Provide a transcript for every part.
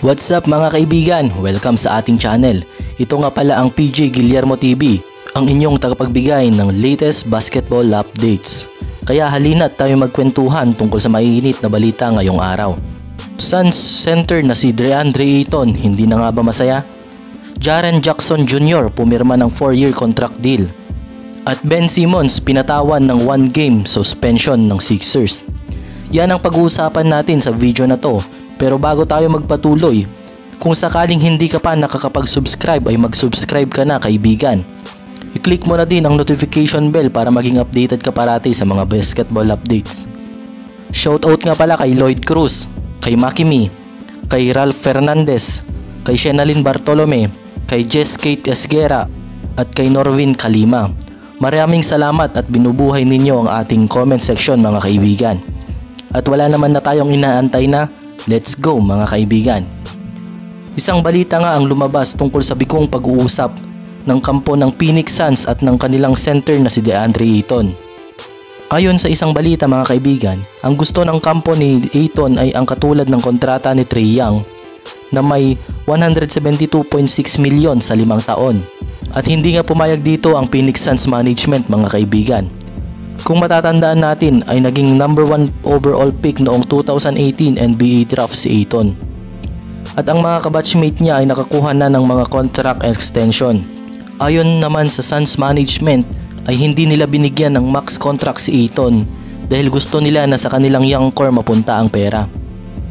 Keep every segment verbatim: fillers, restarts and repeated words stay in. What's up mga kaibigan? Welcome sa ating channel. Ito nga pala ang P J Guillermo T V, ang inyong tagapagbigay ng latest basketball updates. Kaya halina't tayo magkwentuhan tungkol sa maiinit na balita ngayong araw. Suns center na si DeAndre Ayton, hindi na nga ba masaya? Jaren Jackson Junior pumirma ng four year contract deal. At Ben Simmons pinatawan ng one game suspension ng Sixers. Yan ang pag-uusapan natin sa video na to. Pero bago tayo magpatuloy, kung sakaling hindi ka pa nakakapag-subscribe ay mag-subscribe ka na kaibigan. I-click mo na din ang notification bell para maging updated ka parati sa mga basketball updates. Shoutout nga pala kay Lloyd Cruz, kay Maki Mi, kay Ralph Fernandez, kay Shenaline Bartolome, kay Jess Kate Esguera, at kay Norwin Kalima. Maraming salamat at binubuhay ninyo ang ating comment section mga kaibigan. At wala naman na tayong inaantay na, let's go mga kaibigan. Isang balita nga ang lumabas tungkol sa bigong pag-uusap ng kampo ng Phoenix Suns at ng kanilang center na si DeAndre Ayton. Ayon sa isang balita mga kaibigan, ang gusto ng kampo ni Ayton ay ang katulad ng kontrata ni Trey Young na may one hundred seventy-two point six milyon sa limang taon. At hindi nga pumayag dito ang Phoenix Suns management mga kaibigan. Kung matatandaan natin ay naging number one overall pick noong two thousand eighteen N B A draft si Ayton. At ang mga kabatchmate niya ay nakakuha na ng mga contract extension. Ayon naman sa Suns management ay hindi nila binigyan ng max contract si Ayton dahil gusto nila na sa kanilang young core mapunta ang pera.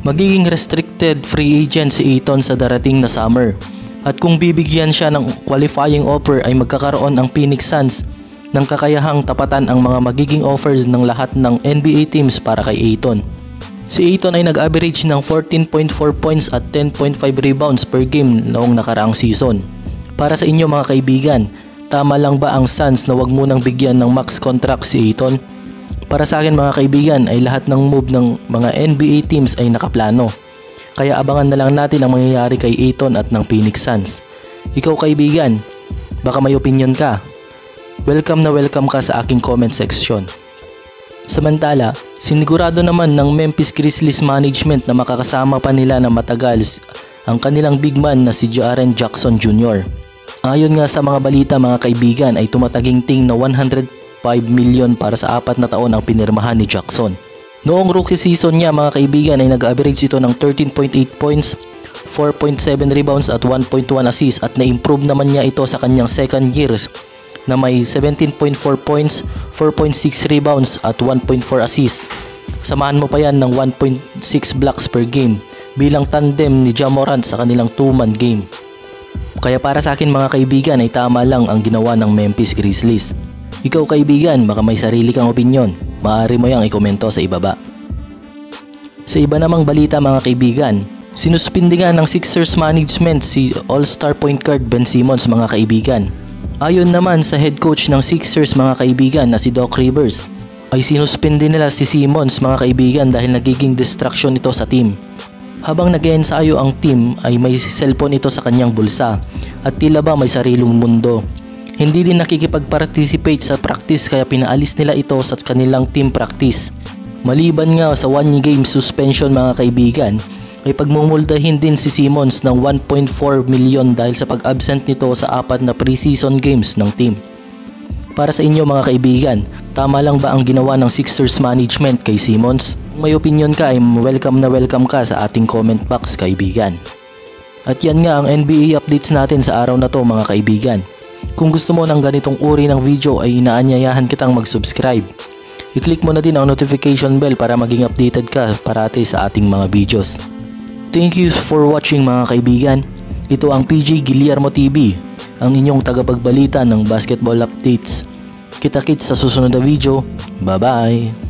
Magiging restricted free agent si Ayton sa darating na summer. At kung bibigyan siya ng qualifying offer ay magkakaroon ang Phoenix Suns ng kakayahang tapatan ang mga magiging offers ng lahat ng N B A teams para kay Ayton. Si Ayton ay nag-average ng fourteen point four points at ten point five rebounds per game noong nakaraang season. Para sa inyo mga kaibigan, tama lang ba ang Suns na wag munang bigyan ng max contract si Ayton? Para sa akin mga kaibigan ay lahat ng move ng mga N B A teams ay nakaplano. Kaya abangan na lang natin ang mangyayari kay Ayton at ng Phoenix Suns. Ikaw kaibigan, baka may opinion ka. Welcome na welcome ka sa aking comment section. Samantala, sinigurado naman ng Memphis Grizzlies management na makakasama pa nila na matagal ang kanilang big man na si Jaren Jackson Junior Ayon nga sa mga balita mga kaibigan ay tumataginting na one hundred five milyon para sa apat na taon ang pinirmahan ni Jackson. Noong rookie season niya mga kaibigan ay nag-average ito ng thirteen point eight points, four point seven rebounds at one point one assists at na-improve naman niya ito sa kanyang second years na may seventeen point four points, four point six rebounds at one point four assists. Samahan mo pa yan ng one point six blocks per game bilang tandem ni Ja Morant sa kanilang two man game. Kaya para sa akin mga kaibigan ay tama lang ang ginawa ng Memphis Grizzlies. Ikaw kaibigan, baka may sarili kang opinyon. Maaari mo yang ikomento sa ibaba. Sa iba namang balita mga kaibigan, sinuspindihan ng Sixers management si All-Star point guard Ben Simmons mga kaibigan. Ayon naman sa head coach ng Sixers mga kaibigan na si Doc Rivers, ay sinuspindi nila si Simmons mga kaibigan dahil nagiging distraction ito sa team. Habang nag-ensayo ang team ay may cellphone ito sa kanyang bulsa at tila ba may sarilong mundo. Hindi din nakikipag-participate sa practice kaya pinaalis nila ito sa kanilang team practice. Maliban nga sa one game suspension mga kaibigan, ay pagmumuldahin din si Simmons ng one point four milyon dahil sa pag-absent nito sa apat na preseason games ng team. Para sa inyo mga kaibigan, tama lang ba ang ginawa ng Sixers management kay Simmons? Kung may opinion ka ay welcome na welcome ka sa ating comment box kaibigan. At yan nga ang N B A updates natin sa araw na to mga kaibigan. Kung gusto mo ng ganitong uri ng video ay inaanyayahan kitang mag-subscribe. I-click mo na din ang notification bell para maging updated ka parati sa ating mga videos. Thank you for watching mga kaibigan. Ito ang P J Guillermo T V, ang inyong tagapagbalita ng basketball updates. Kita-kits sa susunod na video. Bye-bye!